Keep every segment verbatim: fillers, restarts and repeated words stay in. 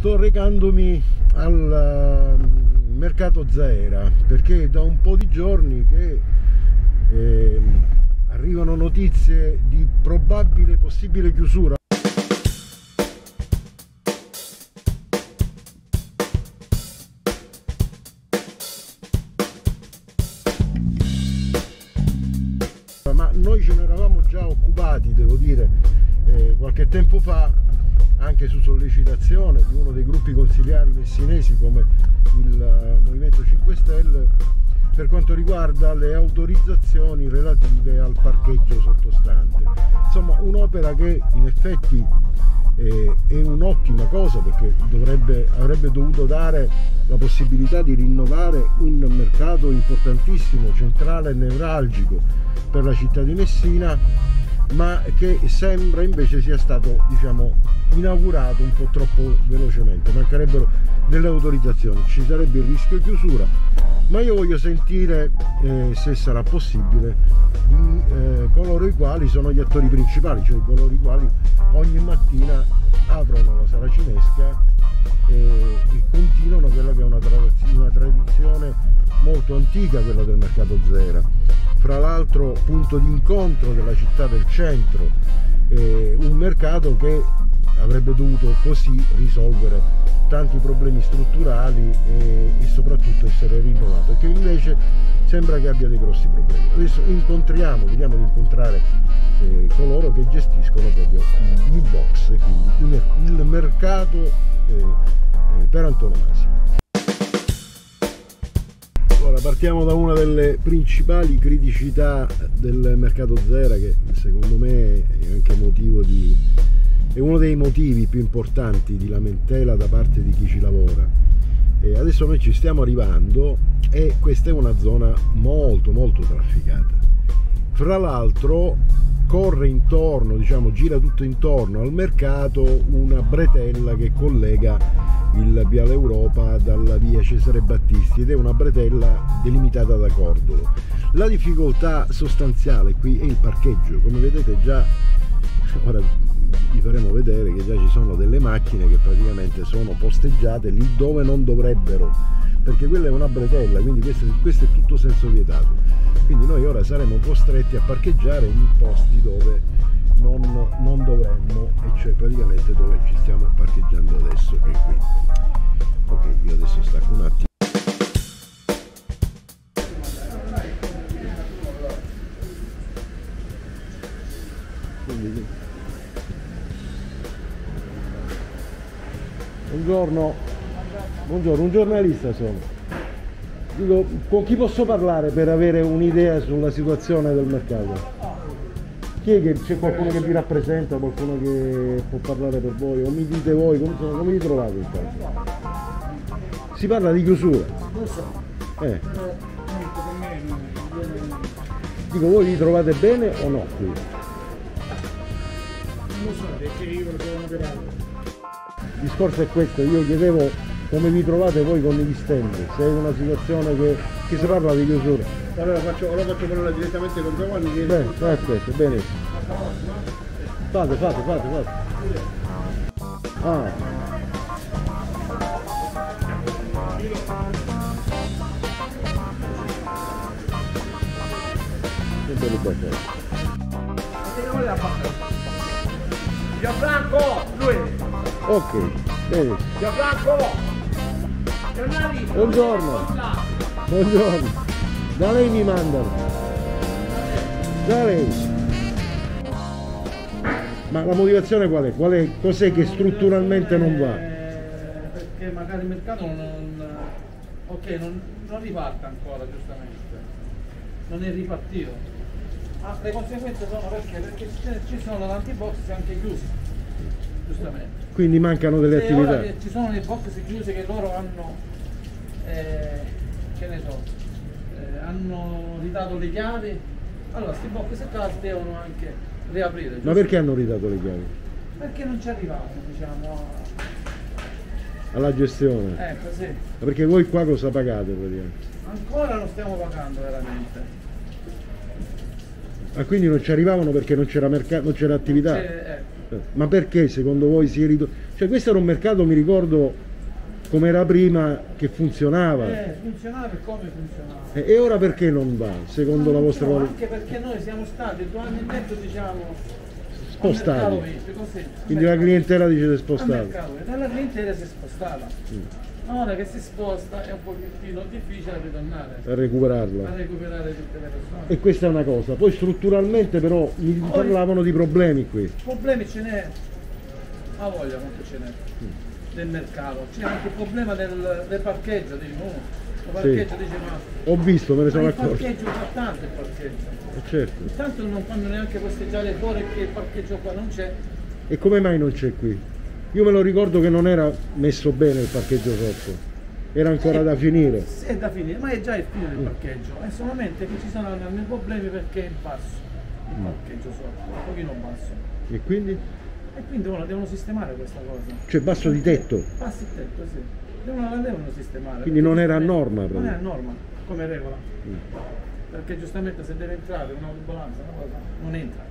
sto recandomi al mercato Zaera, perché da un po' di giorni che eh, arrivano notizie di probabile possibile chiusura. Ma noi ce ne eravamo già occupati, devo dire, eh, qualche tempo fa, anche su sollecitazione di uno dei gruppi consiliari messinesi come il Movimento cinque Stelle, per quanto riguarda le autorizzazioni relative al parcheggio sottostante. Insomma, un'opera che in effetti eh, è un'ottima cosa, perché dovrebbe, avrebbe dovuto dare la possibilità di rinnovare un mercato importantissimo, centrale e nevralgico per la città di Messina, ma che sembra invece sia stato, diciamo, inaugurato un po' troppo velocemente. Mancherebbero delle autorizzazioni, ci sarebbe il rischio di chiusura, ma io voglio sentire eh, se sarà possibile di eh, coloro i quali sono gli attori principali, cioè coloro i quali ogni mattina aprono la saracinesca e, e continuano quella che è una, tra una tradizione molto antica, quella del mercato Zaera, fra l'altro punto d'incontro della città del centro, eh, un mercato che avrebbe dovuto così risolvere tanti problemi strutturali e, e soprattutto essere rinnovato, e che invece sembra che abbia dei grossi problemi. Adesso incontriamo, vediamo di incontrare eh, coloro che gestiscono proprio i box, quindi il, il mercato eh, eh, per antonomasia. Allora, partiamo da una delle principali criticità del mercato Zaera, che secondo me è anche motivo di è uno dei motivi più importanti di lamentela da parte di chi ci lavora. E adesso noi ci stiamo arrivando e questa è una zona molto molto trafficata, fra l'altro corre intorno, diciamo gira tutto intorno al mercato, una bretella che collega il Viale Europa dalla via Cesare Battisti, ed è una bretella delimitata da cordolo. La difficoltà sostanziale qui è il parcheggio, come vedete già. Ora vi faremo vedere che già ci sono delle macchine che praticamente sono posteggiate lì dove non dovrebbero, perché quella è una bretella, quindi questo, questo è tutto senso vietato. Quindi noi ora saremo costretti a parcheggiare in posti dove non, non dovremmo, e cioè praticamente dove ci stiamo parcheggiando adesso, che è qui. Ok, io adesso stacco un attimo. Quindi, Buongiorno. Buongiorno, un giornalista sono. Dico, con chi posso parlare per avere un'idea sulla situazione del mercato? Chi è che c'è qualcuno che vi rappresenta, qualcuno che può parlare per voi? O mi dite voi, come, come vi trovate in caso? Si parla di chiusura. Eh. Dico, voi vi trovate bene o no qui? Non so, perché io lo trovo operato. Il discorso è questo, io chiedevo come vi trovate voi con gli stand, se è una situazione che, che si parla di chiusura. Allora faccio, allora faccio parola direttamente con Giovanni. Che... Bene, perfetto, bene. Fate, fate, fate, fate. Ah. Che bello bello. Che vuole la fatta? Gianfranco, lui! Ok, bene. Buongiorno. Buongiorno. Da lei mi mandano. Da lei. Ma la motivazione qual è? Qual è? Cos'è che strutturalmente non va? Perché magari il mercato non... Ok, non, non riparte ancora, giustamente. Non è ripartito. Ah, le conseguenze sono perché? Perché ci sono tanti box anche chiusi. Giustamente. Quindi mancano delle Se attività. Ora ci sono le box chiuse che loro hanno, eh, che ne so, eh, hanno ridato le chiavi, allora queste box qua devono anche riaprire. Giusto? Ma perché hanno ridato le chiavi? Perché non ci arrivavano, diciamo, a... alla gestione. Ecco, sì. Ma perché voi qua cosa pagate praticamente? Ancora non stiamo pagando veramente. Ah, quindi non ci arrivavano perché non c'era mercato, non c'era attività? Non Ma perché secondo voi si è ritornato? Cioè questo era un mercato, mi ricordo come era prima, che funzionava. Eh, funzionava e come funzionava. E, e ora perché non va, secondo no, la vostra no, valutazione? Anche perché noi siamo stati due anni e mezzo, diciamo, spostati. Quindi la clientela dice di spostare. La clientela si è spostata. Mm. Ora che si sposta è un pochettino difficile ritornare. A recuperarla. A recuperare tutte le persone. E questa è una cosa. Poi strutturalmente però mi Poi, parlavano di problemi qui. Problemi ce n'è. Ma voglia quanto ce n'è. Mm. Del mercato. C'è anche il problema del, del parcheggio, diciamo. Lo parcheggio sì. dice ma. Ho visto, me ne sono accorto. Il parcheggio fa tanto il parcheggio. Certo. Intanto non fanno neanche posteggiare fuori che il parcheggio qua non c'è. E come mai non c'è qui? Io me lo ricordo che non era messo bene il parcheggio sotto, era ancora è, da finire. È da finire, ma è già il fine del parcheggio, è solamente che ci sono alcuni problemi perché è basso, il parcheggio sotto, un pochino basso. E quindi? E quindi ora devono sistemare questa cosa. Cioè basso di tetto? Basso di tetto, sì. Devono, la devono sistemare. Quindi non era a norma proprio? Non è a norma, come regola. Mm. Perché giustamente se deve entrare un'autobolanza una cosa non entra.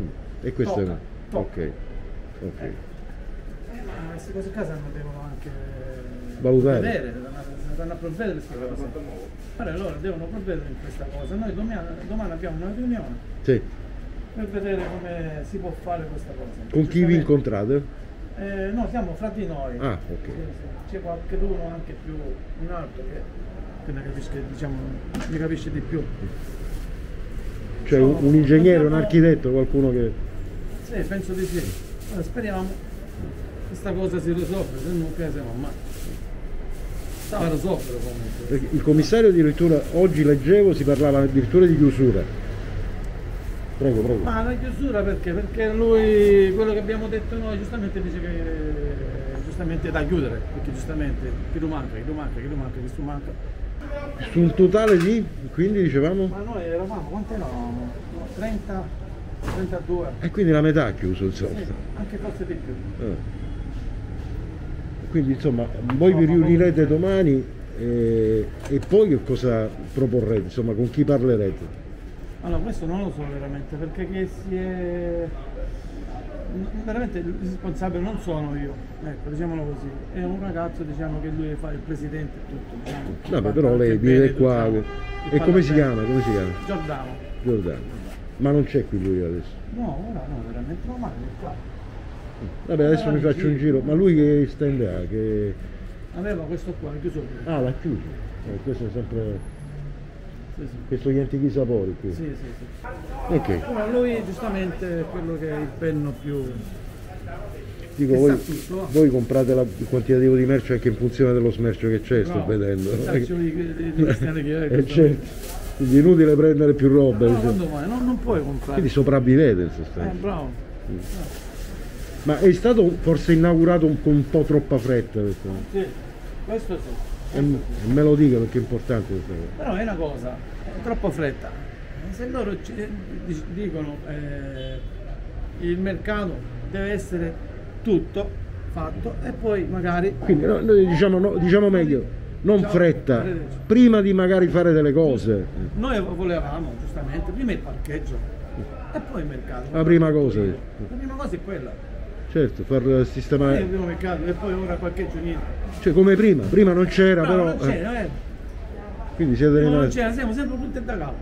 Mm. E questo tocca, è tocca. Ok, ok. Eh. Eh, ma queste cose a casa non devono anche valutare, vedere, vanno a provvedere questa cosa. Però loro devono provvedere in questa cosa. Noi domani, domani abbiamo una riunione sì. per vedere come si può fare questa cosa. Con chi vi incontrate? Eh, no, siamo fra di noi. Ah, ok. C'è qualcuno anche più un altro che... che ne capisce, diciamo, ne capisce di più. Cioè so, un ingegnere, un architetto, qualcuno che... Sì, penso di sì. Allora, speriamo che questa cosa si risolve, se non che siamo mai. Stava risolvere comunque. Il commissario addirittura, oggi leggevo, si parlava addirittura di chiusura. Prego, prego. Ma la chiusura perché? Perché lui, quello che abbiamo detto noi, giustamente dice che... giustamente è da chiudere, perché giustamente chi lo manca, chi lo manca, chi lo manca, chi lo manca. Su un totale di, quindi dicevamo? Ma noi eravamo, quanti eravamo? trenta, trentadue. E quindi la metà ha chiuso insomma? Sì, anche forse di più. Eh. Quindi insomma, voi no, vi riunirete non... domani e, e poi che cosa proporrete? Insomma, con chi parlerete? Allora, questo non lo so veramente, perché che si è... veramente il responsabile non sono io, ecco, diciamolo così, è un ragazzo, diciamo, che lui fa il presidente e tutto, diciamo. No, però lei viene qua tutto, e come si, chiama, come si chiama? Giordano. Giordano. Ma non c'è qui lui adesso? No, ora no, veramente normale è qua. Vabbè, adesso allora, mi faccio un giro, ma lui che stand ha? Che... aveva questo qua, l'ha chiuso. Ah, l'ha chiuso, eh, questo è sempre... Sì, sì. Questo gli antichi sapori qui. Sì, sì, sì. Okay. Allora, lui giustamente è quello che è il penno più... Dico, voi, voi comprate la, il quantitativo di merce anche in funzione dello smercio che c'è, no, sto vedendo. È certo, quindi è inutile prendere più roba. No, no, non, non puoi comprare. Quindi sopravvivete in sostanza. Eh, bravo. Mm. No. Ma è stato forse inaugurato un, con un po' troppa fretta questo? Sì, questo sì. E me lo dica perché è importante questa cosa. Però è una cosa, è troppo fretta. Se loro ci dicono eh, il mercato deve essere tutto fatto e poi magari... Quindi no, noi diciamo, no, diciamo meglio, non fretta, prima di magari fare delle cose. Noi volevamo giustamente prima il parcheggio e poi il mercato. La prima cosa. La prima cosa è quella. Certo, far sistemare... È il primo mercato e poi ora parcheggio niente. Cioè come prima, prima non c'era no, però... non c'era, eh. Quindi siete rimasti... non c'era, siamo sempre punti da capo.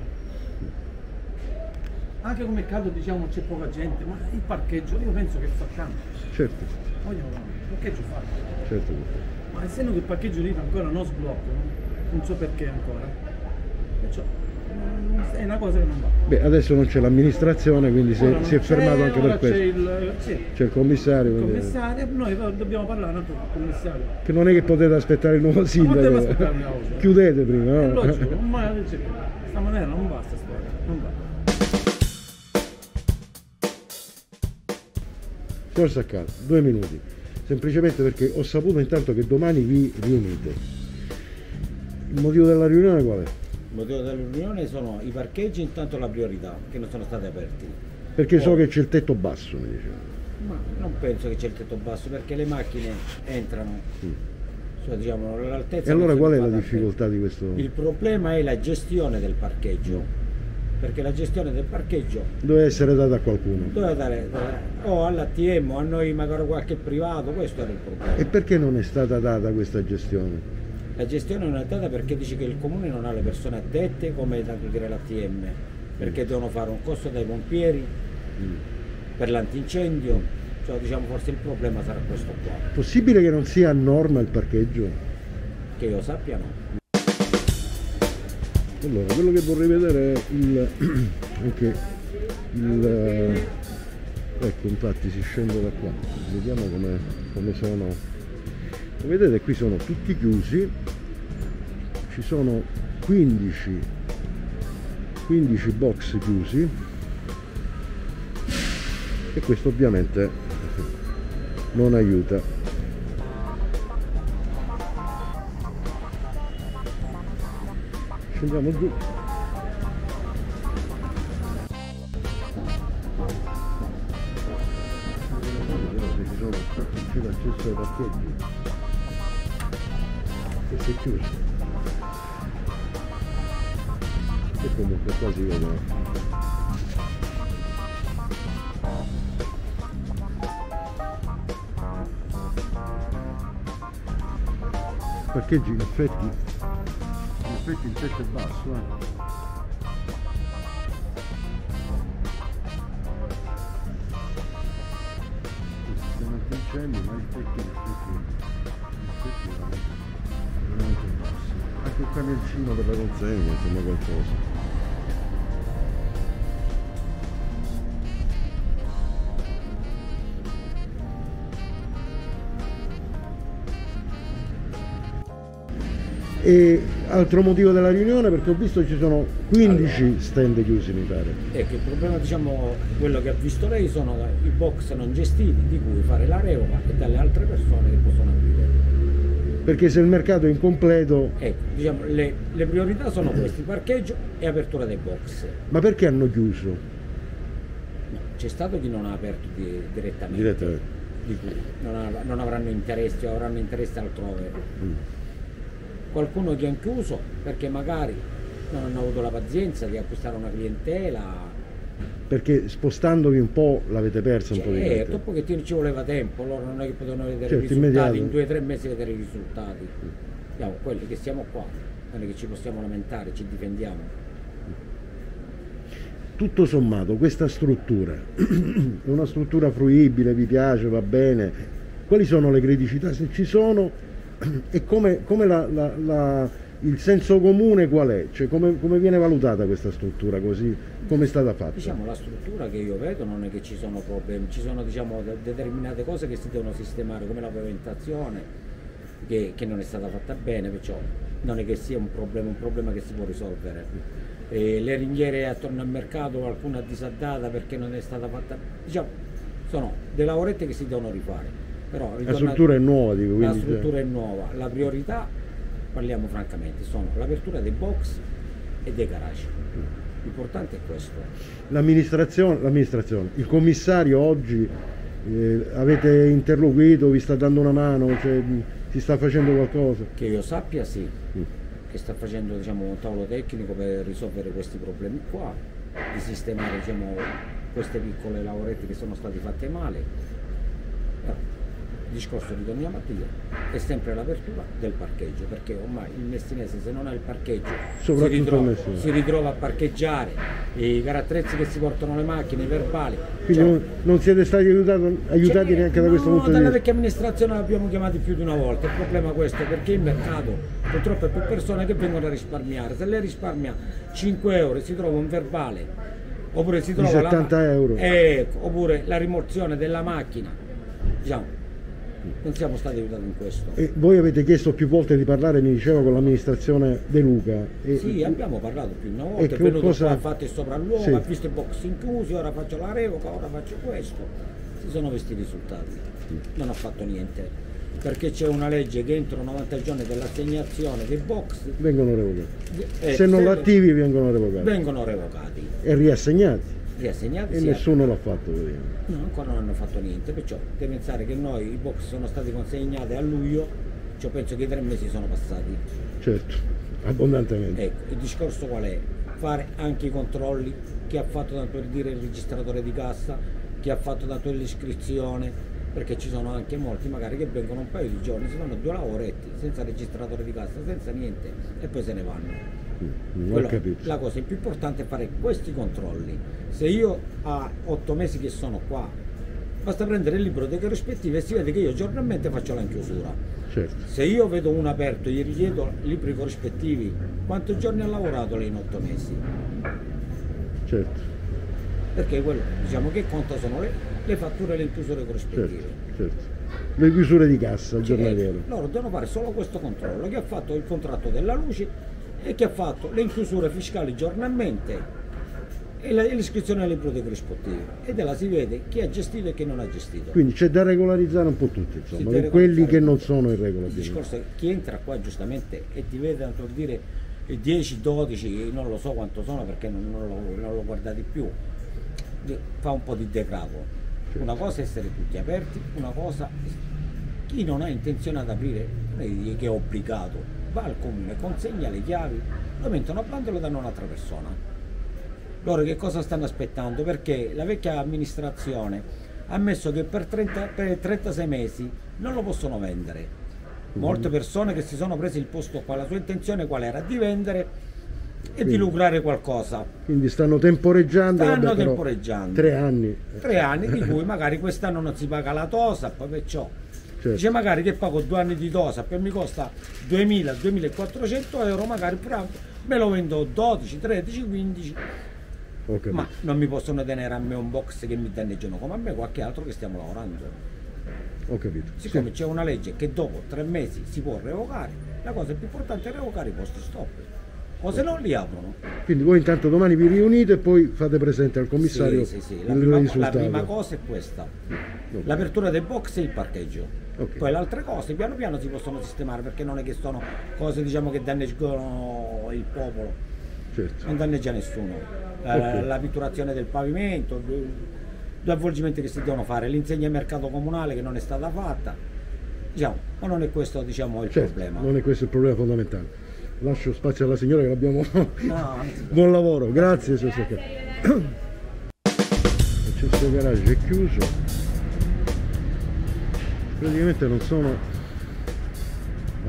Anche come mercato diciamo c'è poca gente, ma il parcheggio io penso che facciamo. Certo. Vogliamo, il parcheggio fatto. Certo. Ma essendo che il parcheggio lì ancora non sblocco, non so perché ancora. Perciò... è una cosa che non va. Beh, adesso non c'è l'amministrazione, quindi si è, si è fermato anche per questo. C'è il, sì. il commissario. Il commissario, quindi... noi dobbiamo parlare anche con il commissario. Che non è che potete aspettare il nuovo sindaco. No, chiudete prima, no? Lo giuro, ma questa maniera non basta storia, non va. Signor Saccato, due minuti. Semplicemente perché ho saputo intanto che domani vi riunite. Il motivo della riunione qual è? Il motivo dell'unione sono i parcheggi, intanto la priorità, che non sono stati aperti. Perché poi, so che c'è il tetto basso, mi dicevano. Ma non penso che c'è il tetto basso, perché le macchine entrano. Sì. Cioè, diciamo, l'altezza. E allora qual è la difficoltà di questo? Il problema è la gestione del parcheggio. perché la gestione del parcheggio deve essere data a qualcuno, deve dare, dare, o all'A T M o a noi, magari qualche privato. Questo era il problema. E perché non è stata data questa gestione? La gestione non è data perché dice che il comune non ha le persone addette, come è dato dire l'A T M, perché devono fare un costo dai pompieri mm. per l'antincendio, cioè diciamo forse il problema sarà questo qua. Possibile che non sia a norma il parcheggio? Che io sappia no. Allora, quello che vorrei vedere è il, anche il, ecco, infatti si scende da qua, vediamo come, come sono. Come vedete qui sono tutti chiusi, ci sono quindici box chiusi e questo ovviamente non aiuta. Scendiamo giù. Vediamo se ci sono più l'accesso ai parcheggi. Questo è chiuso. E comunque quasi vedo. Parcheggi in effetti. Il tetto è basso, eh. Non c'è incendio, ma il tetto è veramente basso. Anche il camioncino per la consegna, insomma qualcosa. E altro motivo della riunione, perché ho visto ci sono quindici allora, stand chiusi mi pare. Ecco, il problema diciamo quello che ha visto lei sono i box non gestiti di cui fare la revoca e dalle altre persone che possono aprire. Perché se il mercato è incompleto... Ecco, diciamo le, le priorità sono questi, parcheggio e apertura dei box. Ma perché hanno chiuso? No, c'è stato chi non ha aperto di, direttamente. Direttamente. Di cui non, av non avranno interessi o avranno interesse altrove. Mm. Qualcuno che ha chiuso perché magari non hanno avuto la pazienza di acquistare una clientela. Perché spostandovi un po' l'avete persa un po' di tempo. Certo, un pochettino ci voleva tempo, loro non è che potevano vedere certo, i risultati, immediato. In due o tre mesi vedere i risultati. Siamo quelli che siamo qua, quelli che ci possiamo lamentare, ci difendiamo. Tutto sommato questa struttura è una struttura fruibile, vi piace, va bene. Quali sono le criticità, se ci sono? E come, come la, la, la, il senso comune qual è? Cioè come, come viene valutata questa struttura così? Come è stata fatta? Diciamo la struttura che io vedo non è che ci sono problemi, ci sono diciamo, determinate cose che si devono sistemare come la pavimentazione che, che non è stata fatta bene, perciò non è che sia un problema, un problema che si può risolvere. E le ringhiere attorno al mercato alcuna disaddata perché non è stata fatta, diciamo sono delle lavorette che si devono rifare. Però, la struttura è nuova, dico, quindi... La struttura è nuova, la priorità, parliamo francamente, sono l'apertura dei box e dei garage. L'importante è questo. L'amministrazione, l'amministrazione, il commissario oggi eh, avete interloquito, vi sta dando una mano, cioè, si sta facendo qualcosa? Che io sappia sì, mm. che sta facendo diciamo, un tavolo tecnico per risolvere questi problemi qua, di sistemare diciamo, queste piccole lavorette che sono state fatte male. Il discorso di Donia Mattia è sempre l'apertura del parcheggio, perché ormai il messinese se non ha il parcheggio si ritrova, si ritrova a parcheggiare i carattrezzi che si portano le macchine, i verbali. Quindi cioè, non, non siete stati aiutati, aiutati neanche no, da questo punto di vista? No, dalla vecchia amministrazione l'abbiamo chiamati più di una volta, il problema è questo, perché il mercato purtroppo è per persone che vengono a risparmiare, se lei risparmia cinque euro si trova un verbale oppure si trova settanta euro. Ecco, oppure la rimozione della macchina, diciamo. Non siamo stati aiutati in questo. E voi avete chiesto più volte di parlare, mi diceva, con l'amministrazione De Luca. E sì, abbiamo parlato più una volta, è venuto cosa... qua, ha fatto il sopralluogo, sì. Ha visto i box inclusi, ora faccio la revoca, ora faccio questo. Si sono visti i risultati, non ha fatto niente. Perché c'è una legge che entro novanta giorni dell'assegnazione dei box vengono revocati. Eh, se non se... l'attivi vengono revocati. Vengono revocati. E riassegnati. Riassegnati, e nessuno l'ha fatto vedere. No, ancora non hanno fatto niente, perciò devi pensare che noi i box sono stati consegnati a luglio, cioè penso che i tre mesi sono passati. Certo, abbondantemente. Ecco, il discorso qual è? fare anche i controlli che ha fatto, tanto per dire, il registratore di cassa, che ha fatto tanto l'iscrizione, perché ci sono anche molti magari che vengono un paio di giorni, si fanno due lavoretti senza registratore di cassa, senza niente, e poi se ne vanno. Quello, la cosa più importante è fare questi controlli. Se io a otto mesi che sono qua, basta prendere il libro dei corrispettivi e si vede che io giornalmente faccio la chiusura. Certo. Se io vedo un aperto e gli richiedo libri corrispettivi, quanti giorni ha lavorato lei in otto mesi? Certo. Perché quello, diciamo, che conta sono le, le fatture e le chiusure corrispettive. Certo, certo. Le chiusure di cassa giornaliere. Loro devono fare solo questo controllo, che ha fatto il contratto della luce e che ha fatto le chiusure fiscali giornalmente e l'iscrizione alle libro dei corrispettivi, e della si vede chi ha gestito e chi non ha gestito. Quindi c'è da regolarizzare un po' tutti, insomma, quelli che non sono irregolari. Il discorso è chi entra qua giustamente e ti vede, tanto per dire, dieci, dodici, non lo so quanto sono perché non, non, lo, non lo guardate più, fa un po' di degrado. Certo. Una cosa è essere tutti aperti, una cosa chi non ha intenzione ad aprire, che è obbligato, va al comune, consegna le chiavi, lo mettono a bando e lo danno a un'altra persona. Loro che cosa stanno aspettando? Perché la vecchia amministrazione ha messo che per, trenta, per trentasei mesi non lo possono vendere. Molte persone che si sono prese il posto qua, la sua intenzione qual era? Di vendere e quindi, di lucrare qualcosa. Quindi stanno temporeggiando. Stanno vabbè, temporeggiando. Tre anni. Tre anni di cui magari quest'anno non si paga la tosa, poi perciò. Certo. Dice magari che pago due anni di dosa, poi mi costa duemila, duemilaquattrocento euro, magari però me lo vendo dodici, tredici, quindici. Okay. Ma non mi possono tenere a me un box che mi danneggiano come a me qualche altro che stiamo lavorando. Ho capito. Siccome sì, c'è una legge che dopo tre mesi si può revocare, la cosa più importante è revocare i posti stop, o se no li aprono. Quindi voi intanto domani vi riunite e poi fate presente al commissario. Sì, sì, sì. La, prima, la prima cosa è questa, okay, l'apertura del box e il parcheggio. Okay. Poi le altre cose piano piano si possono sistemare, perché non è che sono cose, diciamo, che danneggiano il popolo, certo, non danneggia nessuno. Okay. La pitturazione del pavimento, gli avvolgimenti che si devono fare, l'insegna mercato comunale che non è stata fatta, diciamo, ma non è questo, diciamo, il certo, problema. Non è questo il problema fondamentale. Lascio spazio alla signora che l'abbiamo. No. Buon lavoro, grazie, signor Saccà. L'accesso garage è chiuso. Praticamente non sono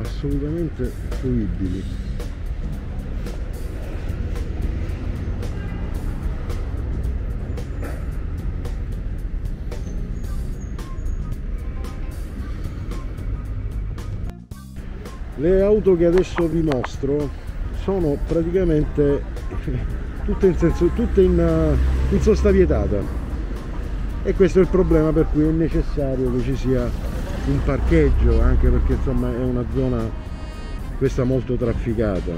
assolutamente fruibili. Le auto che adesso vi mostro sono praticamente tutte in, senso, tutte in, in sostavietada, e questo è il problema per cui è necessario che ci sia un parcheggio, anche perché insomma è una zona questa molto trafficata.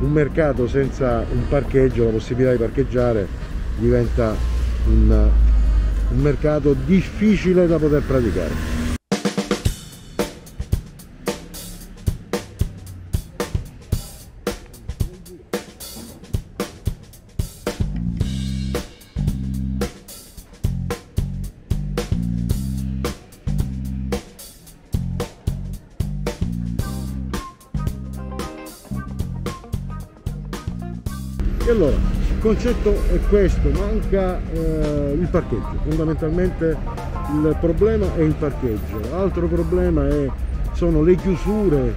Un mercato senza un parcheggio, la possibilità di parcheggiare, diventa un, un mercato difficile da poter praticare. E allora, il concetto è questo, manca eh, il parcheggio, fondamentalmente il problema è il parcheggio. L'altro problema è, sono le chiusure,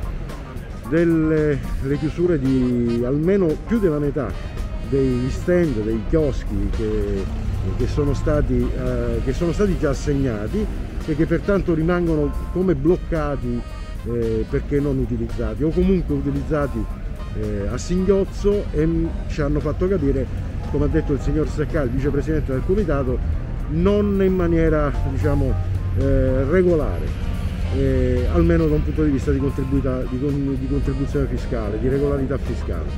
delle, le chiusure di almeno più della metà degli stand, dei chioschi che, che, sono stati, eh, che sono stati già assegnati e che pertanto rimangono come bloccati eh, perché non utilizzati, o comunque utilizzati a singhiozzo, e ci hanno fatto capire, come ha detto il signor Saccà, il vicepresidente del comitato, non in maniera, diciamo, eh, regolare, eh, almeno da un punto di vista di, di, di contribuzione fiscale, di regolarità fiscale.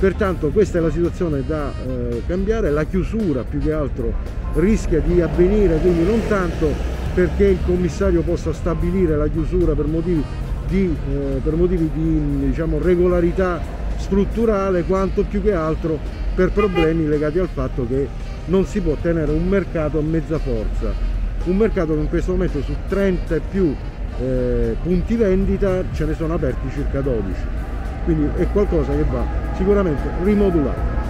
Pertanto questa è la situazione da eh, cambiare. La chiusura più che altro rischia di avvenire, quindi non tanto perché il commissario possa stabilire la chiusura per motivi Di, eh, per motivi di, diciamo, regolarità strutturale, quanto più che altro per problemi legati al fatto che non si può tenere un mercato a mezza forza, un mercato che in questo momento su trenta e più eh, punti vendita ce ne sono aperti circa dodici, quindi è qualcosa che va sicuramente rimodulato.